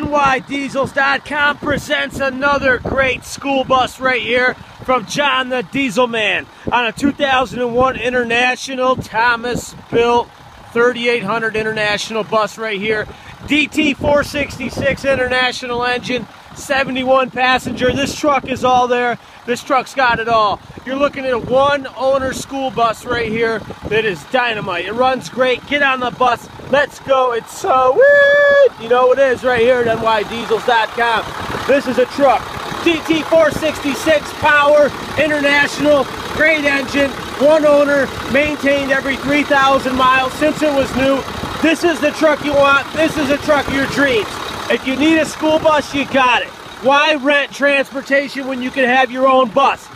NYDiesels.com presents another great school bus right here from John the Diesel Man on a 2001 International Thomas built 3800 International bus right here. DT466 International engine, 71 passenger. This truck is all there. This truck's got it all. You're looking at a one owner school bus right here that is dynamite. It runs great. Get on the bus. Let's go. It's so weird. You know it is right here at NYDiesels.com. This is a truck. DT466 power, International, great engine, one owner, maintained every 3,000 miles since it was new. This is the truck you want. This is the truck of your dreams. If you need a school bus, you got it. Why rent transportation when you can have your own bus?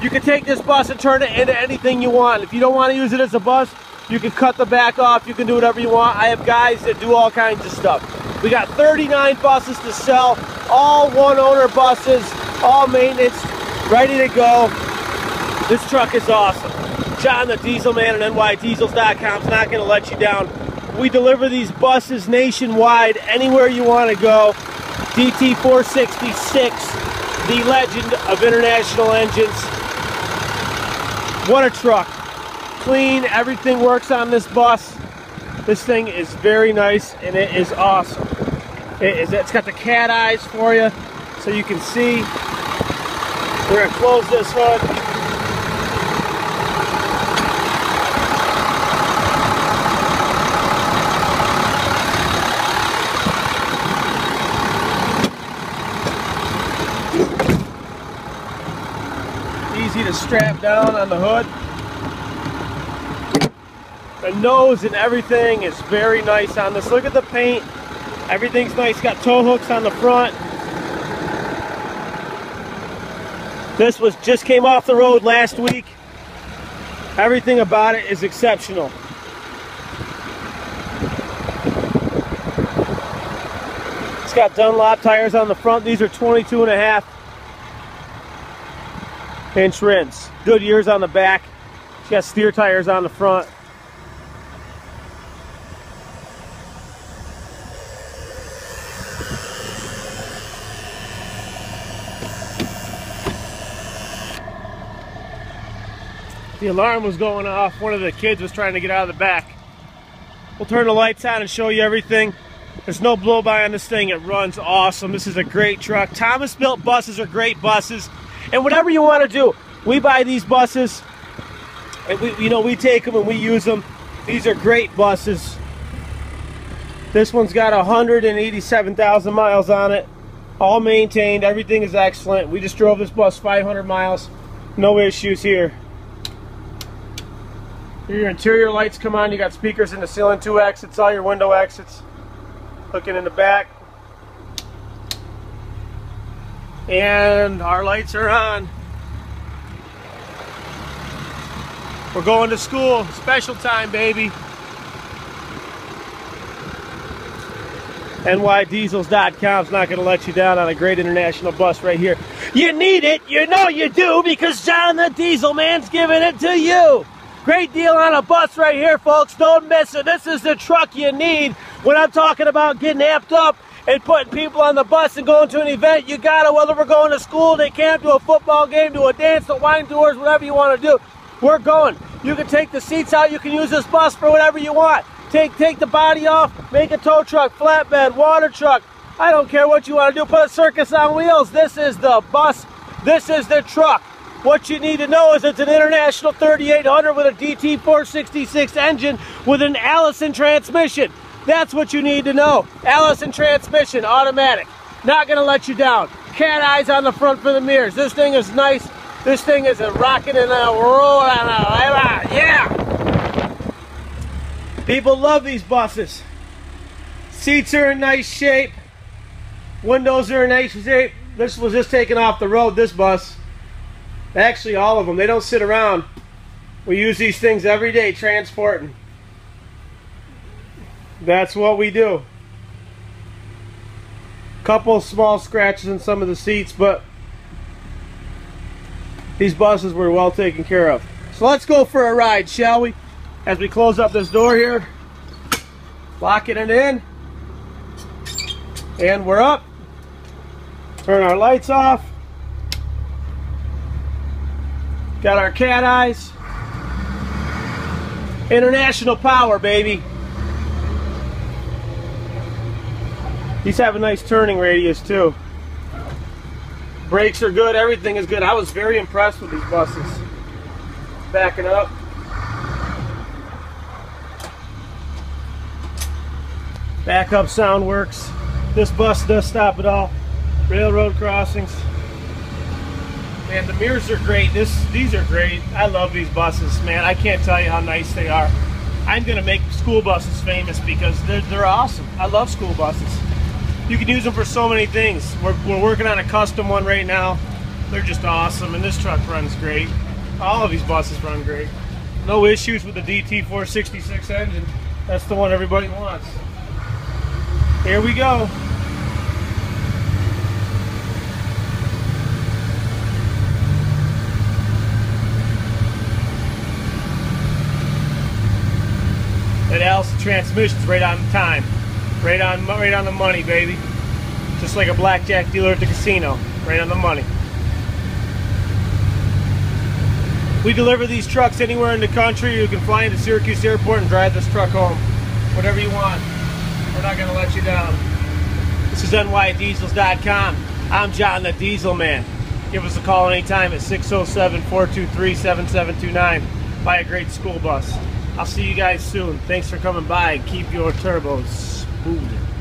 You can take this bus and turn it into anything you want. If you don't want to use it as a bus, you can cut the back off. You can do whatever you want. I have guys that do all kinds of stuff. We got 39 buses to sell, all one-owner buses, all maintenance, ready to go. This truck is awesome. John the Diesel Man at NYDiesels.com is not going to let you down. We deliver these buses nationwide, anywhere you want to go. DT466, the legend of International engines. What a truck. Clean, everything works on this bus. This thing is very nice and it is awesome. It's got the cat eyes for you, so you can see. We're going to close this hood. Easy to strap down on the hood. The nose and everything is very nice on this. Look at the paint. Everything's nice. Got tow hooks on the front. This was just came off the road last week. Everything about it is exceptional. It's got Dunlop tires on the front. These are 22.5-inch rims. Goodyears on the back. It's got steer tires on the front. The alarm was going off. One of the kids was trying to get out of the back. We'll turn the lights on and show you everything. There's no blow by on this thing. It runs awesome. This is a great truck. Thomas built buses are great buses. And whatever you want to do, we buy these buses, and we take them and we use them. These are great buses. This one's got 187,000 miles on it, all maintained. Everything is excellent. We just drove this bus 500 miles, no issues here. Your interior lights come on. You got speakers in the ceiling, 2 exits, all your window exits. Looking in the back. And our lights are on. We're going to school. Special time, baby. NYDiesels.com is not going to let you down on a great International bus right here. You need it. You know you do because John the Diesel Man's giving it to you. Great deal on a bus right here, folks. Don't miss it. This is the truck you need. When I'm talking about getting amped up and putting people on the bus and going to an event, you got it. Whether we're going to school, to camp, to a football game, to a dance, to wine tours, whatever you want to do, we're going. You can take the seats out. You can use this bus for whatever you want. Take the body off. Make a tow truck, flatbed, water truck. I don't care what you want to do. Put a circus on wheels. This is the bus. This is the truck. What you need to know is it's an International 3800 with a DT466 engine with an Allison transmission. That's what you need to know. Allison transmission, automatic. Not going to let you down. Cat eyes on the front for the mirrors. This thing is nice. This thing is a rocking and a rolling. Yeah! People love these buses. Seats are in nice shape. Windows are in nice shape. This was just taken off the road, this bus. Actually, all of them. They don't sit around. We use these things every day transporting. That's what we do. Couple small scratches in some of the seats, but these buses were well taken care of. So let's go for a ride, shall we? As we close up this door here, lock it in. And we're up. Turn our lights off. Got our cat eyes. International power, baby. These have a nice turning radius too. Brakes are good, everything is good. I was very impressed with these buses. Backing up. Backup sound works. This bus does stop at all railroad crossings. Man, the mirrors are great. These are great. I love these buses, man. I can't tell you how nice they are. I'm gonna make school buses famous because they're awesome. I love school buses. You can use them for so many things. We're working on a custom one right now. They're just awesome, and this truck runs great. All of these buses run great. No issues with the DT466 engine. That's the one everybody wants. Here we go. That Allison transmission's right on time. Right on the money, baby. Just like a blackjack dealer at the casino. Right on the money. We deliver these trucks anywhere in the country. You can fly into Syracuse Airport and drive this truck home. Whatever you want. We're not going to let you down. This is NYDiesels.com. I'm John the Diesel Man. Give us a call anytime at 607-423-7729. Buy a great school bus. I'll see you guys soon. Thanks for coming by. Keep your turbos moving.